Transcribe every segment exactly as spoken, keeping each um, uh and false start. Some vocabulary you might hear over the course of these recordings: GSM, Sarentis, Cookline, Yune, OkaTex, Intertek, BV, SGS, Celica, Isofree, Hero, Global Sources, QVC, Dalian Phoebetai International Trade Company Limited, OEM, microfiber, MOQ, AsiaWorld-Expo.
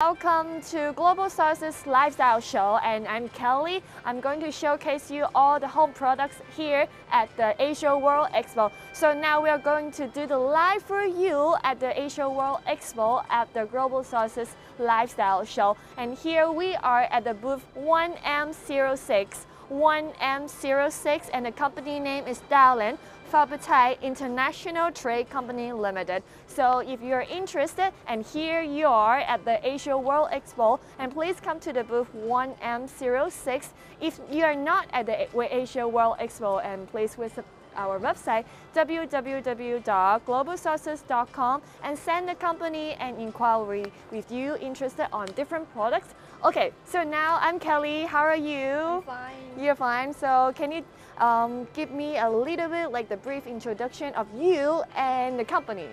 Welcome to Global Sources Lifestyle Show, and I'm Kelly. I'm going to showcase you all the home products here at the AsiaWorld-Expo. So now we are going to do the live review at the AsiaWorld-Expo at the Global Sources Lifestyle Show. And here we are at the booth one M zero six. one M zero six, and the company name is Dalian Phoebetai International Trade Company Limited. So if you're interested, and here you are at the AsiaWorld-Expo, and please come to the booth one M zero six. If you are not at the AsiaWorld-Expo, and please visit our website w w w dot global sources dot com and send the company an inquiry if you interested on different products. Okay, so now I'm Kelly. How are you? I'm fine. You're fine. So can you um, give me a little bit like the brief introduction of you and the company?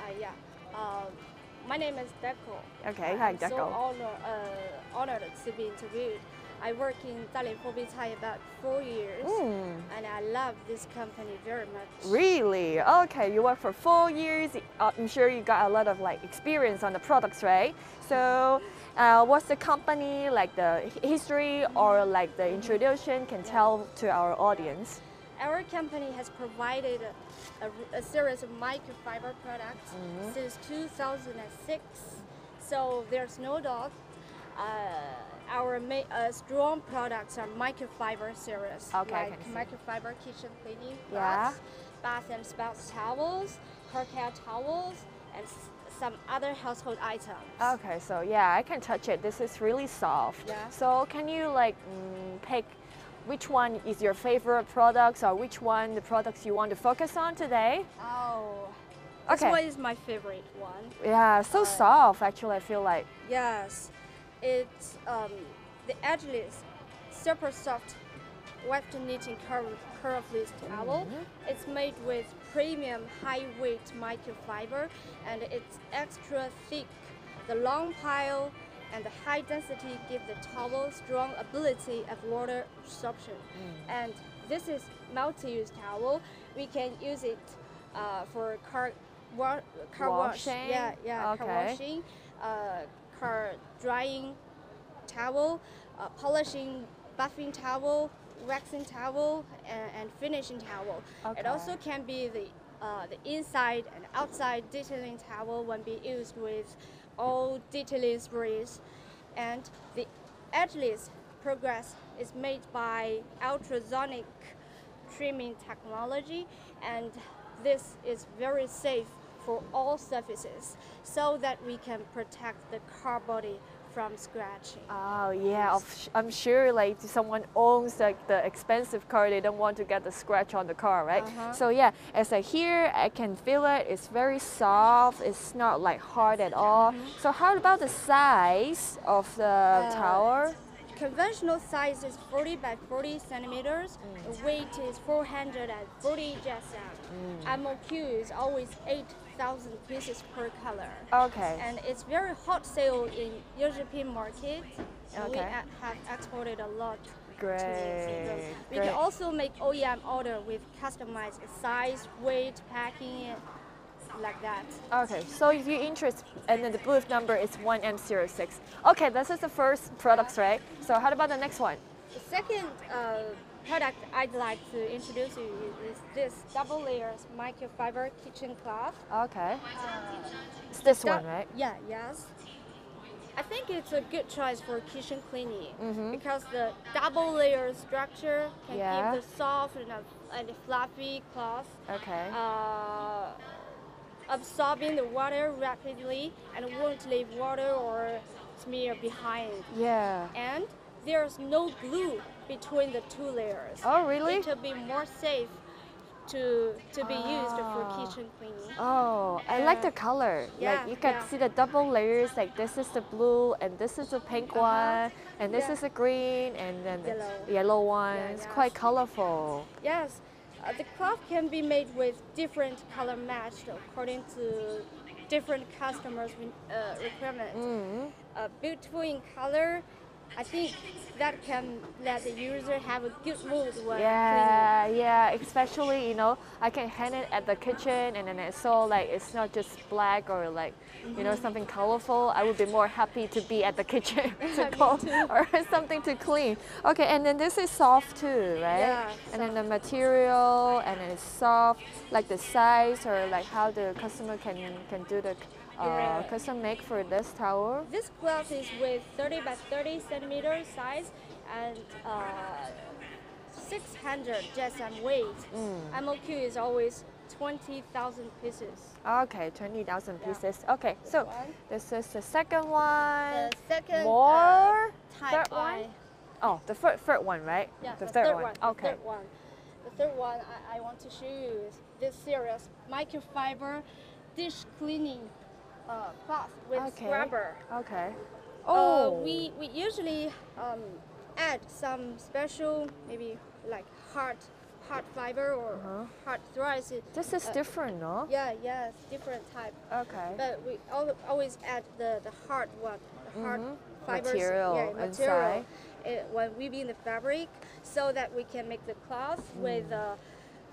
Uh, yeah. Uh, my name is Deco. Okay, hi, I'm Deco. I'm so honor, uh, honored to be interviewed. I work in Dalian Phoebetai about four years, mm. and I love this company very much. Really? Okay, you work for four years. I'm sure you got a lot of like experience on the products, right? So, uh, what's the company like? The history or like the introduction can tell to our audience. Our company has provided a, a, a series of microfiber products mm. since two thousand six. So there's no doubt. Uh, Our uh, strong products are microfiber series, okay, like microfiber kitchen cleaning products, yeah. bath and spout towels, hair towels, and s some other household items. Okay, so yeah, I can touch it. This is really soft. Yeah. So can you like mm, pick which one is your favorite products, or which one the products you want to focus on today? Oh. Okay. This one is my favorite one. Yeah, so uh, soft actually, I feel like. Yes. It's um, the edgeless, super soft, weft knitting curve, curveless towel. Mm-hmm. It's made with premium high weight microfiber, and it's extra thick. The long pile and the high density give the towel strong ability of water absorption. Mm. And this is multi-use towel. We can use it uh, for car, wa car washing. Wash. Yeah, yeah, okay. car washing. Uh, Car drying towel, uh, polishing, buffing towel, waxing towel, and, and finishing towel. Okay. It also can be the uh, the inside and outside detailing towel when be used with all detailing sprays. And the edgeless progress is made by ultrasonic trimming technology, and this is very safe for all surfaces, so that we can protect the car body from scratching. Oh yeah, I'm sure like someone owns like the expensive car, they don't want to get the scratch on the car, right? Uh-huh. So yeah, as I hear, I can feel it, it's very soft, it's not like hard at all. Mm-hmm. So how about the size of the uh, tower? Conventional size is forty by forty centimeters. Mm. The weight is four hundred forty G S M. Mm. M O Q is always eight thousand pieces per color. Okay. And it's very hot sale in European market. Okay. We have exported a lot. Great. To we Great. Can also make O E M order with customized size, weight, packing, like that. Okay, so if you're interested, and then the booth number is one M zero six. Okay, this is the first products, right? So how about the next one? The second uh, product I'd like to introduce you is this double layer microfiber kitchen cloth. Okay. Uh, it's this one, right? Yeah, yes. I think it's a good choice for kitchen cleaning mm-hmm. because the double layer structure can yeah. give the soft and, uh, and fluffy cloth. Okay. Uh, absorbing the water rapidly and won't leave water or smear behind. Yeah. And there's no glue between the two layers. Oh, really? It'll be more safe to to be oh. used for kitchen cleaning. Oh, I uh, like the color. Yeah, like you can yeah. see the double layers, like this is the blue and this is the pink uh-huh. one, and this yeah. is the green and then yellow. the yellow one. Yeah, it's yes. quite colorful. Yes. Uh, the cloth can be made with different color matched according to different customers' uh, requirements. Mm-hmm. uh, beautiful in color, I think that can let the user have a good mood when yeah, cleaning. Yeah, especially, you know, I can hang it at the kitchen and then it's so like, it's not just black or like, mm-hmm. you know, something colorful. I would be more happy to be at the kitchen to go or something to clean. Okay, and then this is soft too, right? Yeah. And soft. Then the material and it's soft, like the size or like how the customer can, can do the Uh, custom make for this towel. This cloth is with thirty by thirty centimeter size and uh, six hundred G S M weight. Mm. M O Q is always twenty thousand pieces. Okay, twenty thousand pieces. Yeah. Okay, so this, this is the second one. The second more uh, type. Third one? Oh, the third, third one, right? Yeah, the, the third, third one. one. Okay. The third one, the third one I, I want to show you is this series microfiber dish cleaning Uh, cloth with okay. scrubber. Okay. Oh. Uh, we we usually um, add some special, maybe like hard hard fiber or uh-huh. hard threads. This is uh, different, no? Yeah, yeah, it's different type. Okay. But we al always add the the hard one, the hard mm-hmm. fibers, material, yeah, material inside uh, when weaving the fabric, so that we can make the cloth mm. with the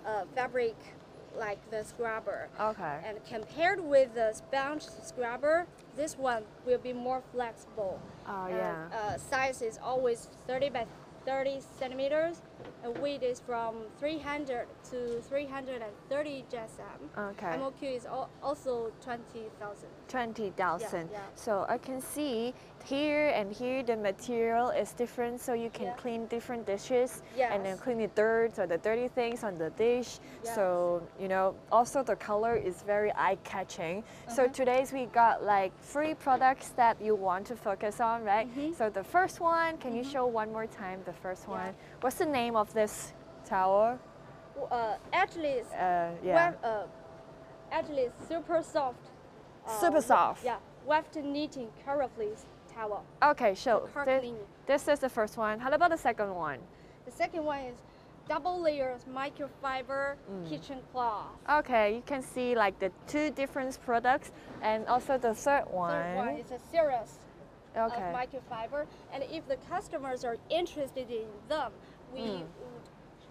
uh, uh, fabric. Like the scrubber. Okay. And compared with the sponge scrubber, this one will be more flexible. Oh, and, yeah. Uh, size is always thirty by thirty centimeters. And weight is from three hundred to three hundred thirty G S M. Okay. M O Q is al also twenty thousand. twenty thousand. Yeah, yeah. So I can see here and here the material is different, so you can yeah. clean different dishes yes. and then clean the dirt or the dirty things on the dish. Yes. So, you know, also the color is very eye-catching. Uh-huh. So today's we got like three products that you want to focus on, right? Mm-hmm. So the first one, can mm-hmm. you show one more time the first yeah. one? What's the name of this towel? Uh, actually, it's uh, yeah. web, uh, actually it's super soft. Uh, super soft. Yeah, weft knitting currently towel. Okay, so this, this is the first one. How about the second one? The second one is double layers microfiber mm. kitchen cloth. Okay, you can see like the two different products, and also the third one. Third one is a series okay. of microfiber, and if the customers are interested in them. We mm. would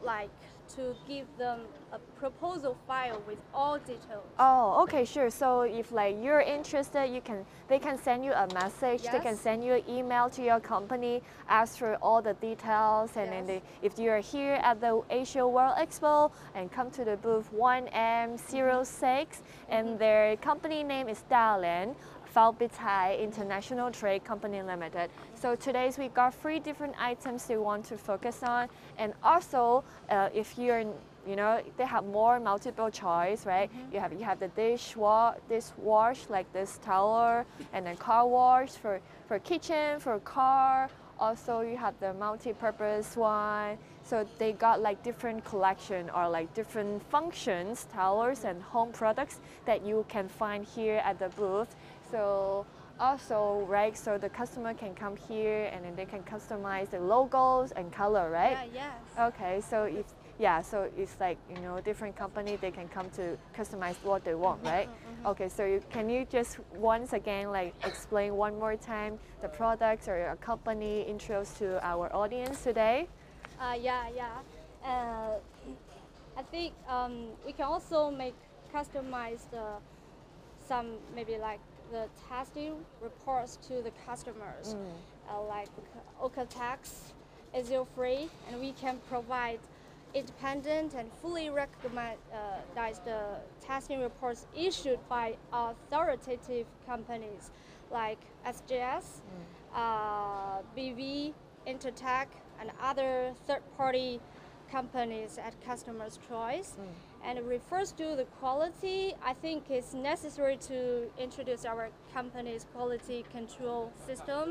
like to give them a proposal file with all details. Oh, okay, sure. So if like you're interested, you can they can send you a message. Yes. They can send you an email to your company, ask for all the details, and yes. then they, if you are here at the Asia World Expo and come to the booth one M zero six, mm-hmm. and mm-hmm. their company name is Dalian Phoebetai International Trade Company Limited. So today's we got three different items you want to focus on, and also uh, if you're, you know, they have more multiple choice, right? Mm-hmm. You have you have the dish wa dish wash like this towel, and then car wash for for kitchen, for car. Also you have the multi-purpose one. So they got like different collection or like different functions, towels and home products that you can find here at the booth. So also, right, so the customer can come here and then they can customize the logos and color, right? Yeah, yes. Okay, so if, yeah, so it's like, you know, different company, they can come to customize what they want, right? Mm-hmm. Okay, so you, can you just once again, like, explain one more time the products or your company intros to our audience today? Uh, yeah, yeah. Uh, I think um, we can also make customized uh, some, maybe like, the testing reports to the customers, mm. uh, like OkaTex, Isofree, and we can provide independent and fully recognized uh, testing reports issued by authoritative companies like S G S, mm. uh, B V, Intertek, and other third-party companies at customers' choice. Mm. And it refers to the quality. I think it's necessary to introduce our company's quality control system,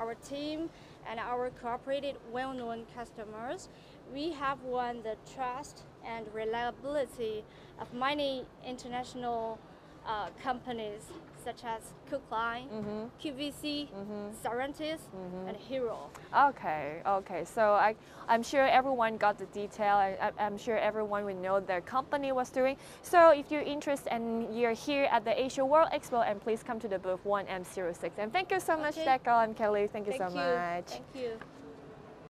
our team, and our cooperated well-known customers. We have won the trust and reliability of many international uh, companies such as Cookline, mm-hmm. Q V C, mm-hmm. Sarentis, mm-hmm. and Hero. Okay, okay. So I, I'm sure everyone got the detail. I, I, I'm sure everyone would know their company was doing. So if you're interested and you're here at the Asia World Expo, and please come to the booth one M zero six. And thank you so much, okay. Deco and Kelly. Thank you thank so you. much. Thank you.